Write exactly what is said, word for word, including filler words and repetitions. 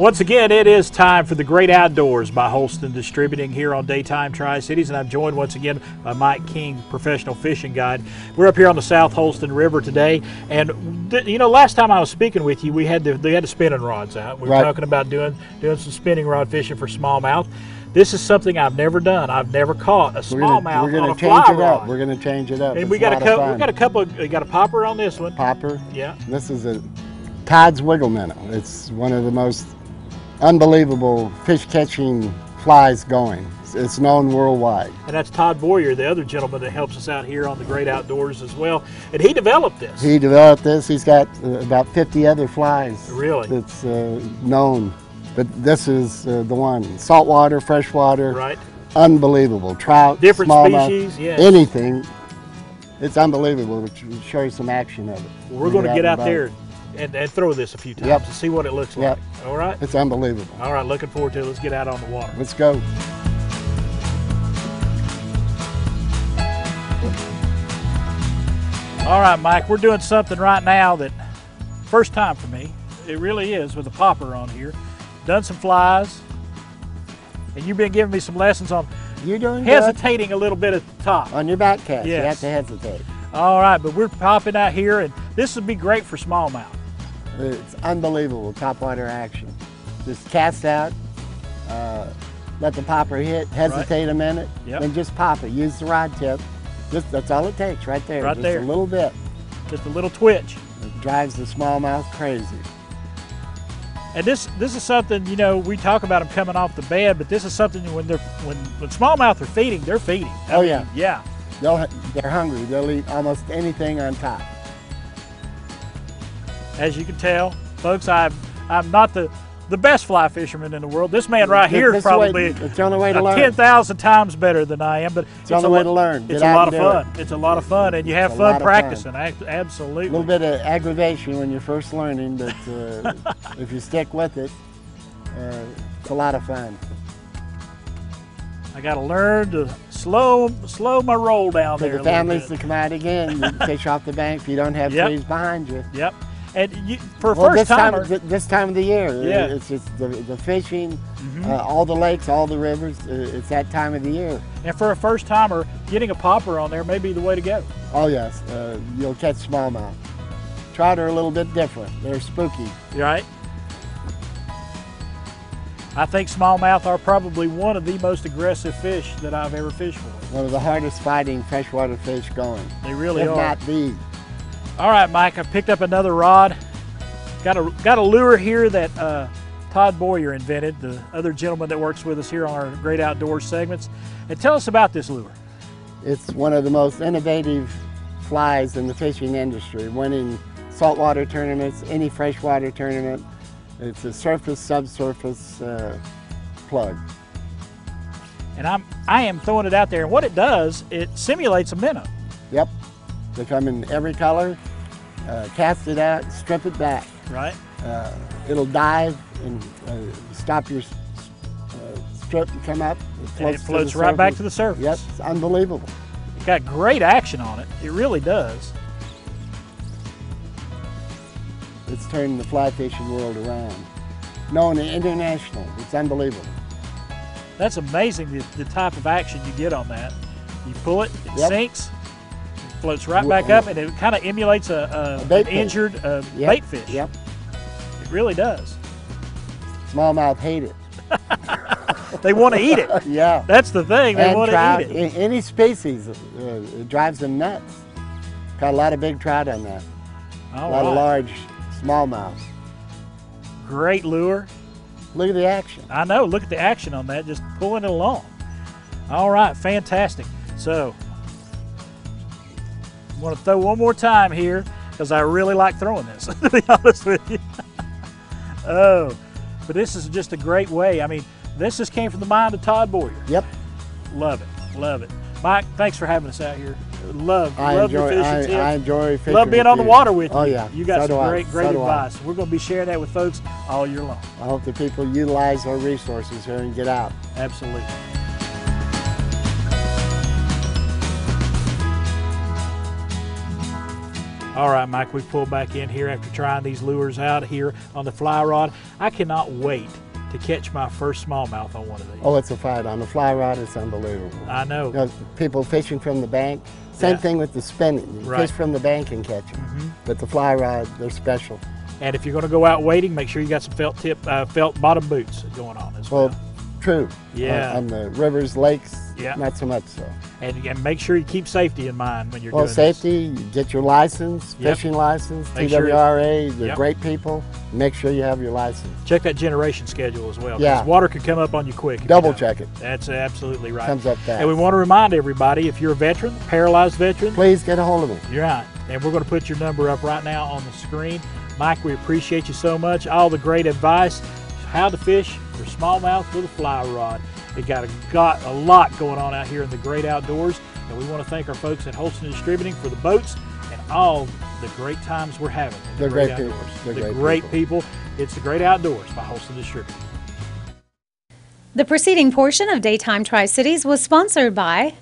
Once again, it is time for The Great Outdoors by Holston Distributing here on Daytime Tri-Cities, and I'm joined once again by Mike King, professional fishing guide. We're up here on the South Holston River today, and you know, last time I was speaking with you, we had the, they had the spinning rods out. We were right. talking about doing doing some spinning rod fishing for smallmouth. This is something I've never done. I've never caught a smallmouth on a fly rod. We're going to change it up. We're going to change it up. And we got a couple. We got a couple. We got a popper on this one. Popper. Yeah. This is a Todd's Wiggle Minnow. It's one of the most unbelievable fish catching flies going. It's known worldwide. And that's Todd Boyer, the other gentleman that helps us out here on The Great Outdoors as well. And he developed this. He developed this. He's got about fifty other flies. Really? That's uh, known. But this is uh, the one. Saltwater, freshwater, right? Unbelievable. Trout, different species, yeah. Anything. It's unbelievable. We'll show you some action of it. Well, we're going to get out there and, and throw this a few times yep. and see what it looks yep. like. All right? It's unbelievable. All right, looking forward to it. Let's get out on the water. Let's go. All right, Mike, we're doing something right now that, first time for me, it really is, with a popper on here. Done some flies, and you've been giving me some lessons on You're doing hesitating good. a little bit at the top. On your back cast, yes. You have to hesitate. All right, but we're popping out here, and this would be great for smallmouth. It's unbelievable, topwater action. Just cast out, uh, let the popper hit, hesitate right. a minute, yep. then just pop it. Use the rod tip. Just, that's all it takes right there, right just there. a little bit. Just a little twitch. It drives the smallmouth crazy. And this this is something, you know, we talk about them coming off the bed, but this is something when they're when, when smallmouth are feeding, they're feeding. I oh mean, yeah, yeah. They'll, they're hungry. They'll eat almost anything on top. As you can tell, folks, I'm I'm not the the best fly fisherman in the world. This man right this, here is probably ten thousand times better than I am. But it's, it's the only a way to learn. Get it's a lot of fun. It. It's a lot of fun, and you have it's fun practicing. Fun. Absolutely. A little bit of aggravation when you're first learning, but uh, if you stick with it, uh, it's a lot of fun. I got to learn to slow slow my roll down there. The families to come out again, you fish off the bank if you don't have yep. trees behind you. Yep. And you, for well, first this timer, time, this time of the year, yeah. it's just the, the fishing, mm-hmm. uh, all the lakes, all the rivers. It's that time of the year. And for a first timer, getting a popper on there may be the way to go. Oh yes, uh, you'll catch smallmouth. Trout are a little bit different. They're spooky. You're right. I think smallmouth are probably one of the most aggressive fish that I've ever fished for. One of the hardest fighting freshwater fish going. They really Should are. Not be. All right, Mike, I picked up another rod. Got a, got a lure here that uh, Todd Boyer invented, the other gentleman that works with us here on our Great Outdoors segments. And tell us about this lure. It's one of the most innovative flies in the fishing industry, winning saltwater tournaments, any freshwater tournament. It's a surface, subsurface uh, plug. And I'm, I am throwing it out there. And what it does, it simulates a minnow. Yep. They come in every color. Uh, cast it out, strip it back. Right. Uh, it'll dive and uh, stop your uh, strip and come up. It floats, and it floats right surface. back to the surface. Yep, it's unbelievable. It's got great action on it. It really does. It's turning the fly fishing world around. Known and international. It's unbelievable. That's amazing, the, the type of action you get on that. You pull it, it yep. sinks. Floats right back up, and it kind of emulates a, a, a an injured uh, yep. bait fish. Yep. It really does. Smallmouth hate it. They want to eat it. Yeah. That's the thing. They want to eat it. Any species, uh, it drives them nuts. Got a lot of big trout on that. All a lot right. of large smallmouth. Great lure. Look at the action. I know. Look at the action on that. Just pulling it along. All right. Fantastic. So. I'm going to throw one more time here because I really like throwing this, to be honest with you. Oh, but this is just a great way. I mean, this just came from the mind of Todd Boyer. Yep. Love it. Love it. Mike, thanks for having us out here. Love, I love enjoy, your fishing tips. I enjoy fishing. Love being on you. the water with you. Oh, yeah. You got so some great, great so advice. We're going to be sharing that with folks all year long. I hope the people utilize our resources here and get out. Absolutely. All right, Mike, we pulled back in here after trying these lures out here on the fly rod. I cannot wait to catch my first smallmouth on one of these. Oh, it's a fight. On the fly rod, it's unbelievable. I know. You know, people fishing from the bank, same yeah. thing with the spinning. You right. fish from the bank and catch them. Mm-hmm. But the fly rod, they're special. And if you're going to go out wading, make sure you got some felt tip, uh, felt bottom boots going on as well. well. True. Yeah. On, on the rivers, lakes, yeah. not so much so. And, and make sure you keep safety in mind when you're well, doing safety, this. Well, safety, get your license, yep. fishing license, make T W R A, sure. they're yep. great people. Make sure you have your license. Check that generation schedule as well. Yeah. Because water could come up on you quick. Double you know. check it. That's absolutely right. Comes up fast. And we want to remind everybody, if you're a veteran, paralyzed veteran, please get a hold of me. You're right. And we're going to put your number up right now on the screen. Mike, we appreciate you so much. All the great advice, how to fish for smallmouth with a fly rod. They got a, got a lot going on out here in the great outdoors, and we want to thank our folks at Holston Distributing for the boats and all the great times we're having. In the They're great, great outdoors. people. They're the great, great people. people. It's the Great Outdoors by Holston Distributing. The preceding portion of Daytime Tri-Cities was sponsored by